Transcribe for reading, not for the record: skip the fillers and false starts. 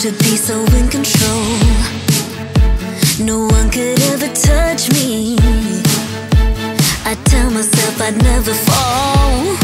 to be so in control. No one could ever touch me. I tell myself I'd never fall.